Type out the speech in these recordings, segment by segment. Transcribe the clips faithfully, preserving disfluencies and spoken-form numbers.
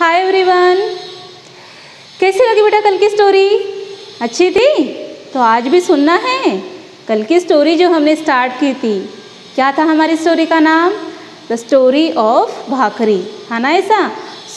Hi everyone, कैसी लगी बेटा कल की स्टोरी? अच्छी थी? तो आज भी सुनना है। कल की स्टोरी जो हमने स्टार्ट की थी, क्या था हमारी स्टोरी का नाम? द स्टोरी ऑफ भाकरी, है ना ऐसा?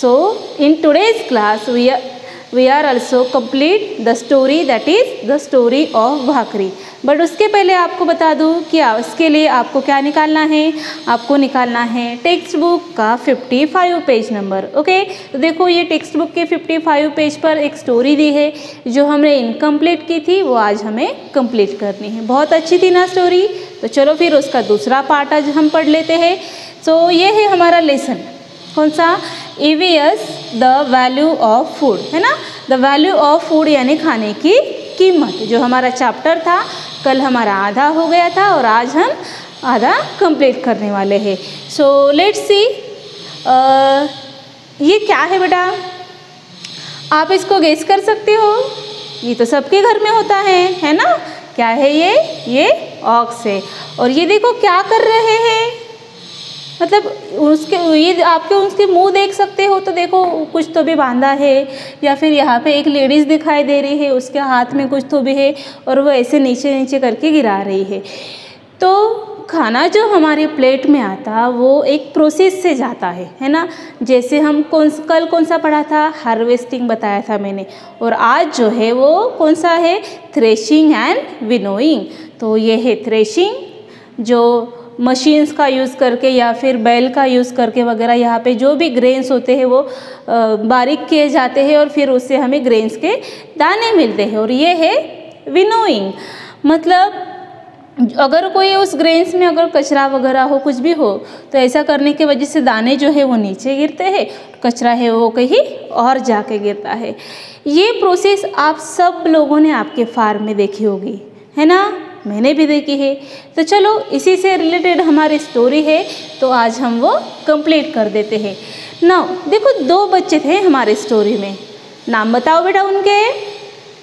So in today's class we are we are also complete the story that is the story of bhakri. But उसके पहले आपको बता दूँ कि इसके लिए आपको क्या निकालना है, आपको निकालना है टेक्स्ट बुक का पचपन पेज नंबर। ओके, तो देखो ये टेक्स्ट बुक के पचपन पेज पर एक स्टोरी दी है जो हमने इनकम्प्लीट की थी, वो आज हमें कंप्लीट करनी है। बहुत अच्छी थी ना स्टोरी? तो चलो फिर उसका दूसरा पार्ट आज हम पढ़ लेते हैं। सो so, ये है हमारा लेसन, कौन सा? E V S, the value of food, है ना? द वैल्यू ऑफ फूड यानी खाने की कीमत। जो हमारा चैप्टर था कल हमारा आधा हो गया था और आज हम आधा कंप्लीट करने वाले हैं। सो लेट्स सी ये क्या है बेटा, आप इसको गेस कर सकते हो। ये तो सबके घर में होता है, है ना? क्या है ये? ये ऑक्स है। और ये देखो क्या कर रहे हैं, मतलब उसके ये आपके उसके मुंह देख सकते हो, तो देखो कुछ तो भी बांधा है। या फिर यहाँ पे एक लेडीज़ दिखाई दे रही है, उसके हाथ में कुछ तो भी है और वो ऐसे नीचे नीचे करके गिरा रही है। तो खाना जो हमारे प्लेट में आता वो एक प्रोसेस से जाता है, है ना? जैसे हम कौन कल कौन सा पढ़ा था? हार्वेस्टिंग बताया था मैंने। और आज जो है वो कौन सा है? Threshing and winnowing. तो ये है थ्रेशिंग, जो मशीन्स का यूज़ करके या फिर बैल का यूज़ करके वगैरह यहाँ पे जो भी ग्रेन्स होते हैं वो बारीक किए जाते हैं और फिर उससे हमें ग्रेन्स के दाने मिलते हैं। और ये है विनोइंग, मतलब अगर कोई उस ग्रेन्स में अगर कचरा वगैरह हो, कुछ भी हो, तो ऐसा करने की वजह से दाने जो है वो नीचे गिरते हैं, कचरा है वो कहीं और जाके गिरता है। ये प्रोसेस आप सब लोगों ने आपके फार्म में देखी होगी, है ना? मैंने भी देखी है। तो चलो इसी से रिलेटेड हमारी स्टोरी है, तो आज हम वो कंप्लीट कर देते हैं। नाउ देखो दो बच्चे थे हमारे स्टोरी में, नाम बताओ बेटा उनके,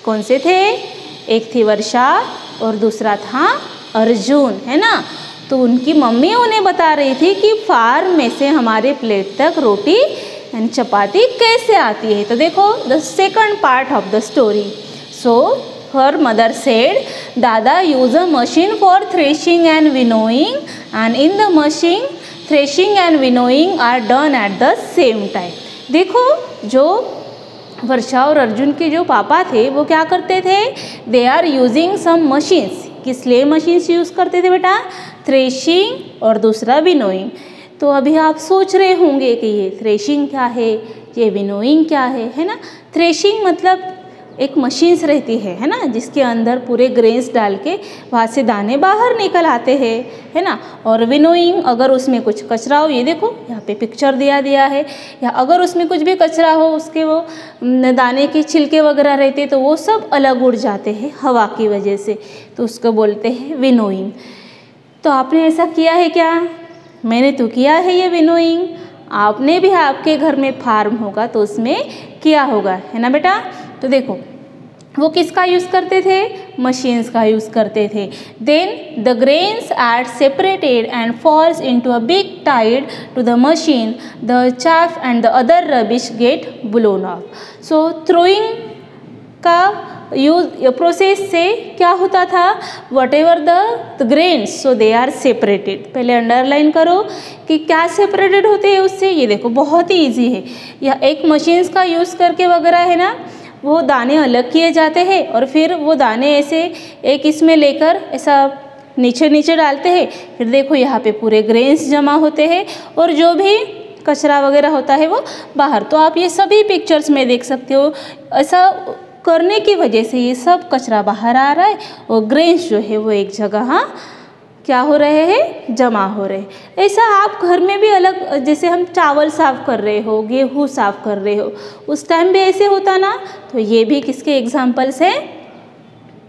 कौन से थे? एक थी वर्षा और दूसरा था अर्जुन, है ना? तो उनकी मम्मी उन्हें बता रही थी कि फार्म में से हमारे प्लेट तक रोटी एंड चपाती कैसे आती है। तो देखो the second part of the story. So Her mother said, "Dada, use a machine for threshing and winnowing, and in the machine, threshing and winnowing are done at the same time." देखो जो वर्षा और अर्जुन के जो पापा थे वो क्या करते थे? They are using some machines. किस लिए machines use करते थे बेटा? Threshing और दूसरा winnowing. तो अभी आप सोच रहे होंगे कि ये threshing क्या है, ये winnowing क्या है, है ना? Threshing मतलब एक मशीन्स रहती है, है ना, जिसके अंदर पूरे ग्रेन्स डाल के वहाँ से दाने बाहर निकल आते हैं, है ना? और विनोइंग, अगर उसमें कुछ कचरा हो, ये देखो यहाँ पे पिक्चर दिया दिया है, या अगर उसमें कुछ भी कचरा हो, उसके वो दाने के छिलके वगैरह रहते तो वो सब अलग उड़ जाते हैं हवा की वजह से, तो उसको बोलते हैं विनोइंग। तो आपने ऐसा किया है क्या? मैंने तो किया है ये विनोइंग, आपने भी, आपके घर में फार्म होगा तो उसमें किया होगा, है ना बेटा? तो देखो वो किसका यूज़ करते थे? मशीन्स का यूज़ करते थे। Then the grains are separated and falls into a big tied to the machine, the chaff and the other rubbish get blown off. So throwing का यूज प्रोसेस से क्या होता था? Whatever the grains, so they are separated. पहले underline करो कि क्या separated होते हैं उससे। ये देखो बहुत ही ईजी है, यह एक मशीन्स का यूज़ करके वगैरह, है ना, वो दाने अलग किए जाते हैं और फिर वो दाने ऐसे एक इसमें लेकर ऐसा नीचे नीचे डालते हैं। फिर देखो यहाँ पे पूरे ग्रेन्स जमा होते हैं और जो भी कचरा वगैरह होता है वो बाहर। तो आप ये सभी पिक्चर्स में देख सकते हो, ऐसा करने की वजह से ये सब कचरा बाहर आ रहा है और ग्रेन्स जो है वो एक जगह हाँ क्या हो रहे हैं? जमा हो रहे हैं। ऐसा आप घर में भी अलग, जैसे हम चावल साफ़ कर रहे हो, गेहूँ साफ़ कर रहे हो, उस टाइम भी ऐसे होता ना? तो ये भी किसके एग्जाम्पल्स हैं?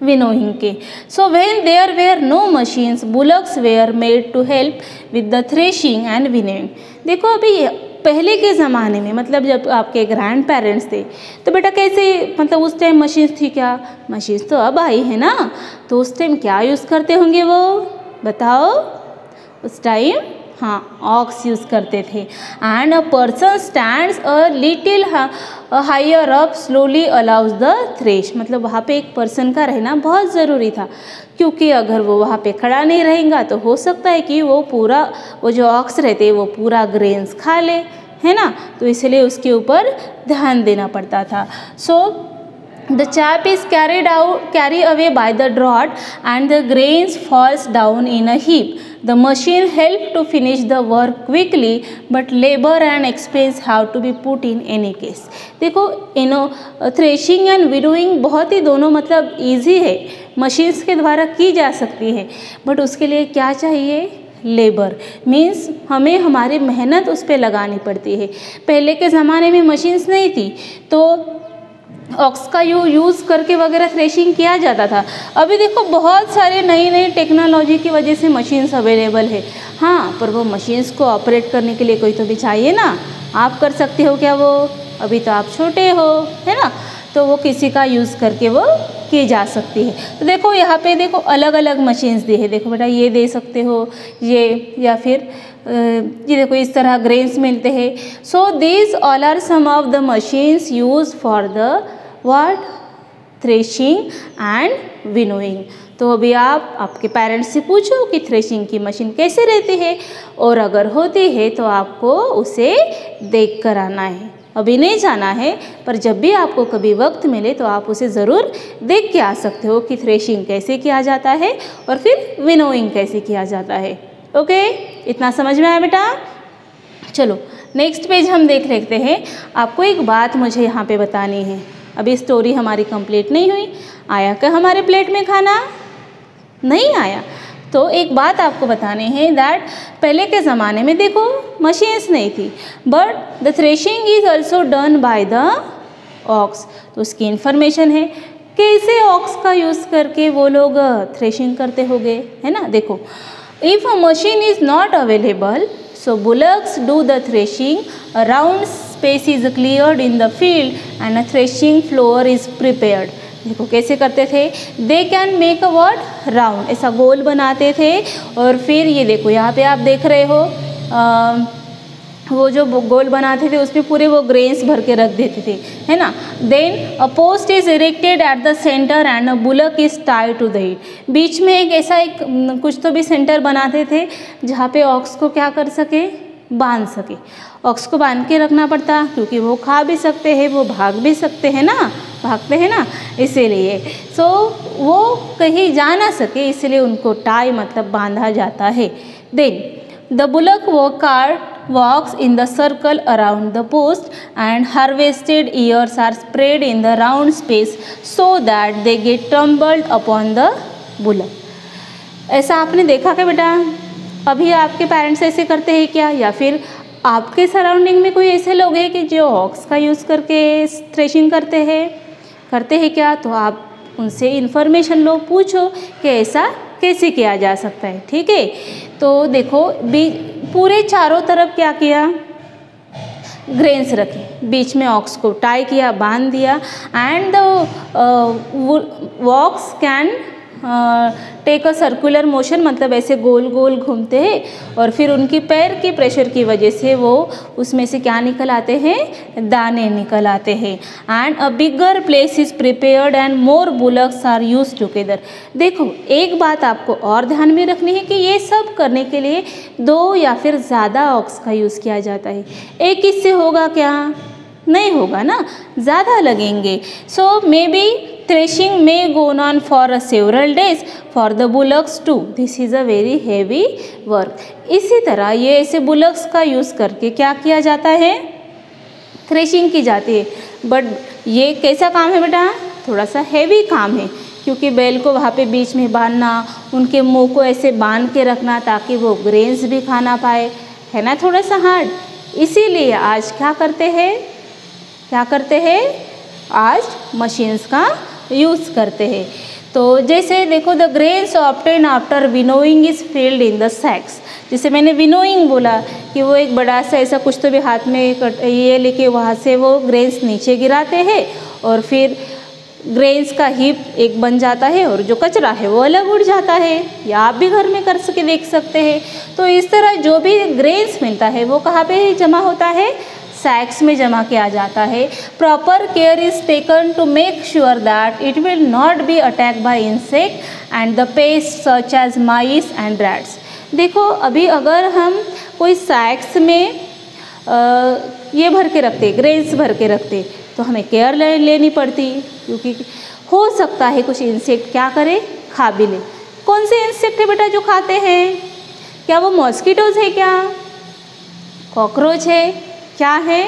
विनोइंग के। So when there were no machines, bullocks were made to help with the threshing and winnowing. देखो अभी पहले के ज़माने में, मतलब जब आपके ग्रैंड पेरेंट्स थे, तो बेटा कैसे, मतलब उस टाइम मशीन्स थी क्या? मशीन्स तो अब आई है ना, तो उस टाइम क्या यूज़ करते होंगे वो बताओ? उस टाइम हाँ ox यूज़ करते थे। And a person stands a little higher up slowly allows the thresh, मतलब वहाँ पे एक पर्सन का रहना बहुत ज़रूरी था, क्योंकि अगर वो वहाँ पे खड़ा नहीं रहेगा तो हो सकता है कि वो पूरा वो जो ऑक्स रहते हैं वो पूरा ग्रेन्स खा ले, है ना, तो इसलिए उसके ऊपर ध्यान देना पड़ता था। सो The chaff is carried out, carried away by the draught, and the grains falls down in a heap. The machine helped to finish the work quickly, but labor and expense have to be put in any case. देखो, you know, threshing and winnowing बहुत ही दोनों मतलब easy है, machines के द्वारा की जा सकती है, but उसके लिए क्या चाहिए? लेबर, मीन्स हमें हमारी मेहनत उस पर लगानी पड़ती है। पहले के ज़माने में मशीन्स नहीं थी तो ऑक्स का यू यूज़ करके वगैरह थ्रेशिंग किया जाता था। अभी देखो बहुत सारे नई नई टेक्नोलॉजी की वजह से मशीन्स अवेलेबल है, हाँ, पर वो मशीन्स को ऑपरेट करने के लिए कोई तो भी चाहिए ना। आप कर सकते हो क्या वो? अभी तो आप छोटे हो, है ना, तो वो किसी का यूज़ करके वो की जा सकती है। तो देखो यहाँ पे देखो अलग अलग मशीन्स दी है, देखो बेटा ये दे सकते हो, ये, या फिर ये देखो इस तरह ग्रेन्स मिलते हैं। So these all are some of the machines use for the what threshing and winnowing. तो अभी आप आपके पेरेंट्स से पूछो कि थ्रेशिंग की मशीन कैसे रहती है, और अगर होती है तो आपको उसे देख कर आना है, अभी नहीं जाना है, पर जब भी आपको कभी वक्त मिले तो आप उसे ज़रूर देख के आ सकते हो कि थ्रेशिंग कैसे किया जाता है और फिर विनोइंग कैसे किया जाता है। ओके, इतना समझ में आया बेटा? चलो नेक्स्ट पेज हम देख लेते हैं। आपको एक बात मुझे यहाँ पे बतानी है, अभी स्टोरी हमारी कंप्लीट नहीं हुई। आया क्या हमारे प्लेट में खाना? नहीं आया। तो एक बात आपको बतानी है दैट पहले के ज़माने में देखो मशीन्स नहीं थी, but the threshing is also done by the ox. तो उसकी इन्फॉर्मेशन है कैसे ऑक्स का यूज़ करके वो लोग थ्रेशिंग करते होंगे, है ना। देखो, if a machine is not available so bullocks do the threshing, a round space is cleared in the field and a threshing floor is prepared. देखो कैसे करते थे, they can make a word round, ऐसा गोल बनाते थे, और फिर ये देखो यहाँ पे आप देख रहे हो आ, वो जो गोल बनाते थे उसमें पूरे वो ग्रेन्स भर के रख देते थे, है ना। Then a post is erected at the centre and a bullock is tied to the it. बीच में एक ऐसा एक कुछ तो भी सेंटर बनाते थे जहाँ पे ऑक्स को क्या कर सके, बांध सके। ऑक्स को बांध के रखना पड़ता, क्योंकि वो खा भी सकते हैं, वो भाग भी सकते हैं ना, भागते हैं ना, इसीलिए। सो so, वो कहीं जा ना सके, इसलिए उनको टाई मतलब बांधा जाता है। देन द बुलक वो cart walks in the circle around the post and harvested ears are spread in the round space so that they get trampled upon the bullock. ऐसा आपने देखा क्या बेटा? अभी आपके पेरेंट्स ऐसे करते हैं क्या, या फिर आपके सराउंडिंग में कोई ऐसे लोग हैं कि जो ऑक्स का यूज़ करके थ्रेशिंग करते हैं करते हैं क्या? तो आप उनसे इन्फॉर्मेशन लो, पूछो कि ऐसा कैसे किया जा सकता है, ठीक है। तो देखो बीच पूरे चारों तरफ क्या किया, ग्रेन्स रखे, बीच में ऑक्स को टाई किया, बांध दिया। And the walks can take a circular motion, मतलब ऐसे गोल गोल घूमते हैं, और फिर उनकी पैर के प्रेशर की वजह से वो उसमें से क्या निकल आते हैं, दाने निकल आते हैं। And a bigger place is prepared and more bullocks are use together. देखो एक बात आपको और ध्यान में रखनी है कि ये सब करने के लिए दो या फिर ज़्यादा ऑक्स का यूज़ किया जाता है। एक इससे होगा क्या? नहीं होगा ना, ज़्यादा लगेंगे। So may be threshing may go on for several days for the bullocks too. This is a very heavy work. इसी तरह ये ऐसे बुलक्स का यूज़ करके क्या किया जाता है, थ्रेशिंग की जाती है। बट ये कैसा काम है बेटा? थोड़ा सा हैवी काम है, क्योंकि बैल को वहाँ पे बीच में बांधना, उनके मुंह को ऐसे बांध के रखना ताकि वो ग्रेन्स भी खा ना पाए, है ना, थोड़ा सा हार्ड। इसीलिए आज क्या करते हैं, क्या करते हैं आज मशीन्स का यूज़ करते हैं। तो जैसे देखो the grains obtain after winnowing is filled in the sacks. जैसे मैंने विनोइंग बोला कि वो एक बड़ा सा ऐसा कुछ तो भी हाथ में ये लेके वहाँ से वो ग्रेन्स नीचे गिराते हैं, और फिर ग्रेन्स का हीप एक बन जाता है और जो कचरा है वो अलग उड़ जाता है। या आप भी घर में कर सके देख सकते हैं। तो इस तरह जो भी ग्रेन्स मिलता है वो कहाँ पे जमा होता है, सैक्स में जमा किया जाता है। Proper care is taken to make sure that it will not be attack by insect and the pest such as mice and rats. देखो अभी अगर हम कोई सैक्स में आ, ये भर के रखते, ग्रेन्स भर के रखते, तो हमें केयर ले, लेनी पड़ती, क्योंकि हो सकता है कुछ इंसेक्ट क्या करे, खा भी ले। कौन से इंसेक्ट है बेटा जो खाते हैं? क्या वो मॉस्किटोज है? क्या कॉकरोच है? क्या है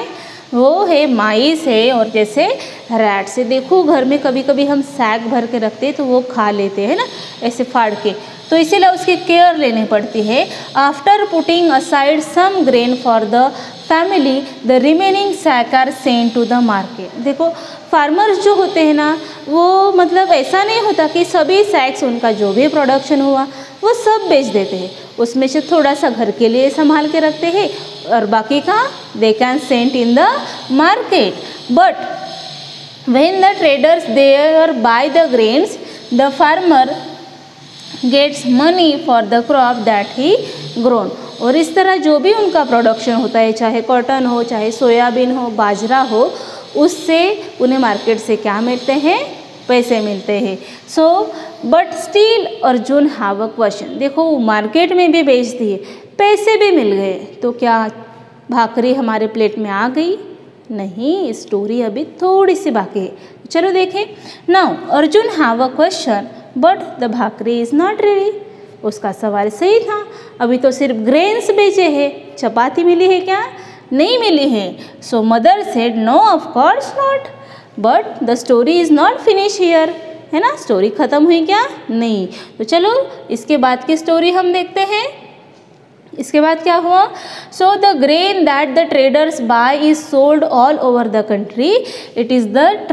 वो? है माइस है और जैसे रैट से। देखो घर में कभी कभी हम सैक भर के रखते हैं तो वो खा लेते हैं ना, ऐसे फाड़ के, तो इसीलिए उसकी केयर लेनी पड़ती है। After putting aside some grain for the family the remaining sack are sent to the market. देखो फार्मर्स जो होते हैं ना, वो मतलब ऐसा नहीं होता कि सभी सैक्स उनका जो भी प्रोडक्शन हुआ वो सब बेच देते हैं, उसमें से थोड़ा सा घर के लिए संभाल के रखते हैं और बाकी का they can sent in the market. But when the traders there buy the grains the farmer gets money for the crop that he grown. और इस तरह जो भी उनका प्रोडक्शन होता है, चाहे कॉटन हो, चाहे सोयाबीन हो, बाजरा हो, उससे उन्हें मार्केट से क्या मिलते हैं, पैसे मिलते हैं। So but still Arjun have a question. देखो मार्केट में भी बेच दिए, पैसे भी मिल गए, तो क्या भाकरी हमारे प्लेट में आ गई? नहीं, स्टोरी अभी थोड़ी सी बाकी है। चलो देखें। Now Arjun have a question but the bhakri is not ready. उसका सवाल सही था, अभी तो सिर्फ ग्रेन्स बेचे हैं, चपाती मिली है क्या? नहीं मिली है। So mother said no of course not but the story is not finish here. है ना, स्टोरी ख़त्म हुई क्या? नहीं। तो चलो इसके बाद की स्टोरी हम देखते हैं। इसके बाद क्या हुआ? So the grain that the traders buy is sold all over the country. It is the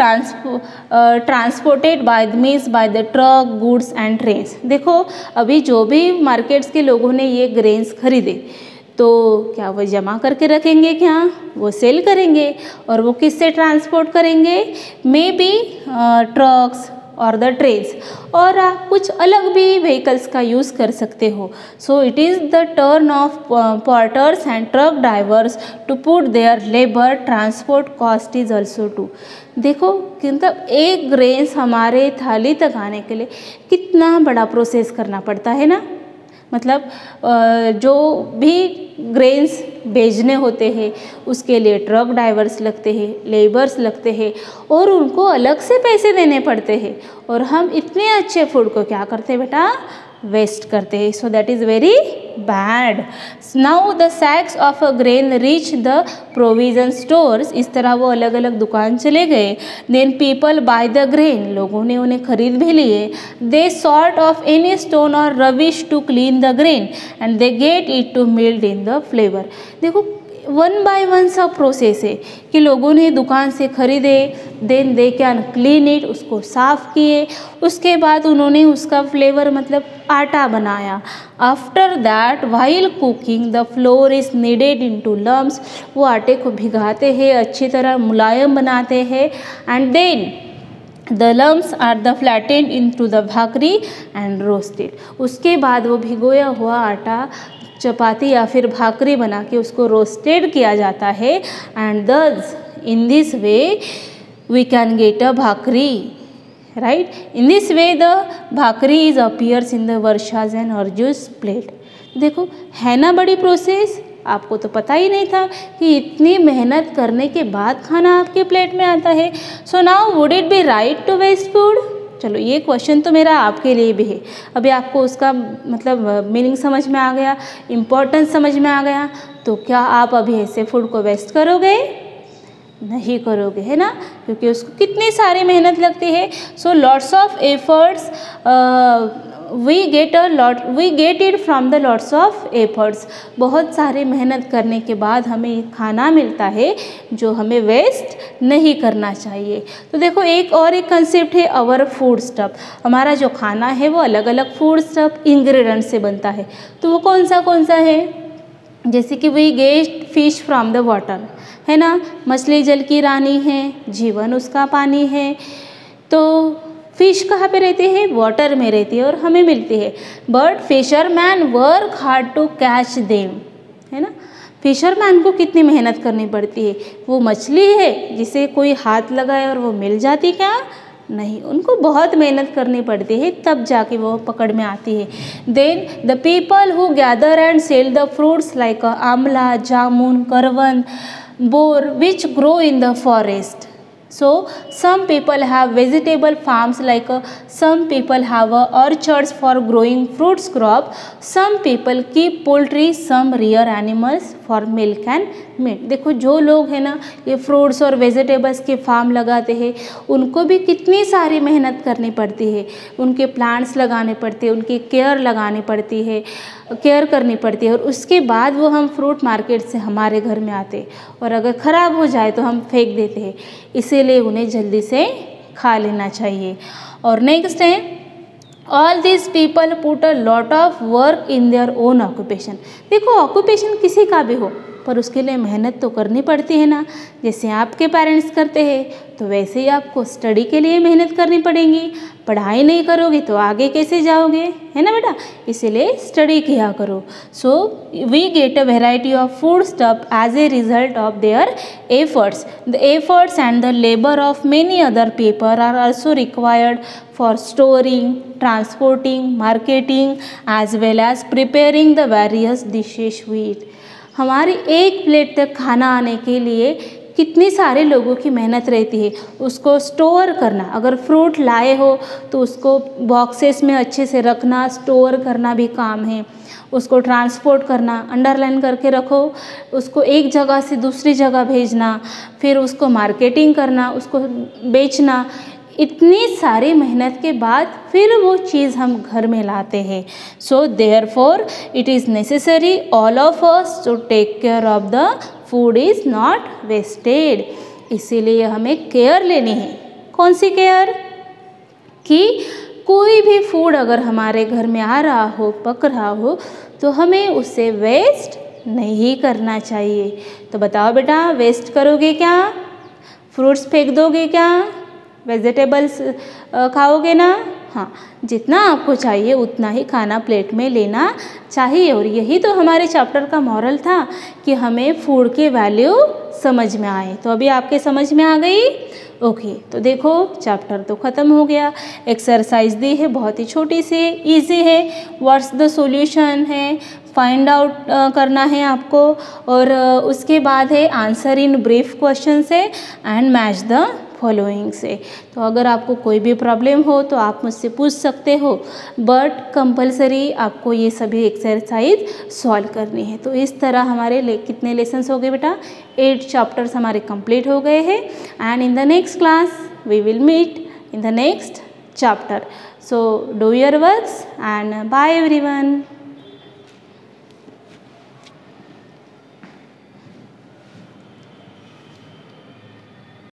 transported by the means by the truck goods and trains. देखो अभी जो भी मार्केट्स के लोगों ने ये ग्रेन्स खरीदे, तो क्या वो जमा करके रखेंगे? क्या वो सेल करेंगे? और वो किससे ट्रांसपोर्ट करेंगे? मे बी ट्रक्स और द ट्रेन्स, और आप कुछ अलग भी व्हीकल्स का यूज़ कर सकते हो। So it is the turn of porters and truck drivers to put their labour transport cost is also too. देखो मतलब एक ग्रेन्स हमारे थाली तक आने के लिए कितना बड़ा प्रोसेस करना पड़ता है ना। मतलब जो भी ग्रेन्स बेचने होते हैं उसके लिए ट्रक ड्राइवर्स लगते हैं, लेबर्स लगते हैं, और उनको अलग से पैसे देने पड़ते हैं, और हम इतने अच्छे फूड को क्या करते हैं बेटा, वेस्ट करते हैं। So that is very bad. Now the sacks of a grain reach the provision stores. इस तरह वो अलग अलग दुकान चले गए। Then people buy the grain, लोगों ने उन्हें खरीद भी लिए। They sort of any stone और rubbish to clean the grain and they get it to milled in the flavour. देखो वन बाय वन सब प्रोसेस है कि लोगों ने दुकान से खरीदे, then they can clean it, उसको साफ़ किए, उसके बाद उन्होंने उसका फ्लेवर मतलब आटा बनाया। After that while cooking the flour is kneaded in to lumps. वो आटे को भिगाते हैं, अच्छी तरह मुलायम बनाते हैं। And then the lumps are the flattened in to the bhakri and roasted. उसके बाद वो भिगोया हुआ आटा चपाती या फिर भाकरी बना के उसको रोस्टेड किया जाता है। And thus in this way we can get a bhakri, right? In this way the bhakri is appears in the Varsha's and Arjun's plate. देखो है ना बड़ी प्रोसेस, आपको तो पता ही नहीं था कि इतनी मेहनत करने के बाद खाना आपके प्लेट में आता है। So now would it be right to waste food? चलो ये क्वेश्चन तो मेरा आपके लिए भी है। अभी आपको उसका मतलब मीनिंग समझ में आ गया, इम्पोर्टेंस समझ में आ गया, तो क्या आप अभी ऐसे फूड को वेस्ट करोगे? नहीं करोगे, है ना, क्योंकि उसको कितनी सारी मेहनत लगती है। So lots of efforts we get a lot we get it from the lots of efforts. बहुत सारे मेहनत करने के बाद हमें खाना मिलता है जो हमें वेस्ट नहीं करना चाहिए। तो देखो एक और एक कंसेप्ट है आवर फूड स्टफ। हमारा जो खाना है वो अलग अलग फूड स्टफ इंग्रेडिएंट से बनता है, तो वो कौन सा कौन सा है? जैसे कि we get fish from the water, है ना, मछली जल की रानी है, जीवन उसका पानी है, तो फिश कहाँ पे रहती है? वाटर में रहती है और हमें मिलती है। But fisherman work hard to catch them, है ना। फिशरमैन को कितनी मेहनत करनी पड़ती है। वो मछली है जिसे कोई हाथ लगाए और वो मिल जाती क्या? नहीं, उनको बहुत मेहनत करनी पड़ती है तब जाके वो पकड़ में आती है। Then the people who gather and sell the fruits like amla, jamun, karvand, bor which grow in the forest. So some people have vegetable farms like uh, some people have uh, orchards for growing fruits crop, some people keep poultry, some rear animals for milk and meat। देखो जो लोग हैं ना ये fruits और vegetables के farm लगाते हैं उनको भी कितनी सारी मेहनत करनी पड़ती है। उनके प्लांट्स लगाने पड़ते हैं, उनकी केयर लगानी पड़ती है, केयर करनी पड़ती है और उसके बाद वो हम फ्रूट मार्केट से हमारे घर में आते और अगर ख़राब हो जाए तो हम फेंक देते हैं, इसीलिए उन्हें जल्दी से खा लेना चाहिए। और नेक्स्ट है all this people put a lot of work in their own occupation. देखो ऑक्यूपेशन किसी का भी हो पर उसके लिए मेहनत तो करनी पड़ती है ना। जैसे आपके पेरेंट्स करते हैं तो वैसे ही आपको स्टडी के लिए मेहनत करनी पड़ेगी। पढ़ाई नहीं करोगे तो आगे कैसे जाओगे, है ना बेटा। इसीलिए स्टडी किया करो। So we get a variety of food stuff as a result of their efforts. The efforts and the labour of many other people are also required for storing, transporting, marketing as well as preparing the various dishes wheat. हमारी एक plate तक खाना आने के लिए कितने सारे लोगों की मेहनत रहती है। उसको स्टोर करना, अगर फ्रूट लाए हो तो उसको बॉक्सेस में अच्छे से रखना, स्टोर करना भी काम है। उसको ट्रांसपोर्ट करना, अंडरलाइन करके रखो, उसको एक जगह से दूसरी जगह भेजना, फिर उसको मार्केटिंग करना, उसको बेचना। इतनी सारी मेहनत के बाद फिर वो चीज़ हम घर में लाते हैं। So therefore it is necessary all of us to take care of the food is not wasted. इसीलिए हमें केयर लेनी है। कौन सी केयर? कि कोई भी फूड अगर हमारे घर में आ रहा हो, पक रहा हो, तो हमें उसे वेस्ट नहीं करना चाहिए। तो बताओ बेटा, वेस्ट करोगे क्या? फ्रूट्स फेंक दोगे क्या? वेजिटेबल्स खाओगे ना? हाँ, जितना आपको चाहिए उतना ही खाना प्लेट में लेना चाहिए। और यही तो हमारे चैप्टर का मॉरल था कि हमें फूड के वैल्यू समझ में आए। तो अभी आपके समझ में आ गई? ओके, तो देखो चैप्टर तो ख़त्म हो गया। एक्सरसाइज दी है, बहुत ही छोटी सी, इजी है। व्हाट्स द सॉल्यूशन है, फाइंड आउट करना है आपको। और उसके बाद है आंसर इन ब्रीफ क्वेश्चन है एंड मैच द फॉलोइंग से। तो अगर आपको कोई भी प्रॉब्लम हो तो आप मुझसे पूछ सकते हो, बट कंपलसरी आपको ये सभी एक्सरसाइज सॉल्व करनी है। तो इस तरह हमारे ले, कितने लेसन्स हो गए बेटा? एट चैप्टर्स हमारे कंप्लीट हो गए And in the next class, we will meet in the next chapter. So, do your works and bye everyone.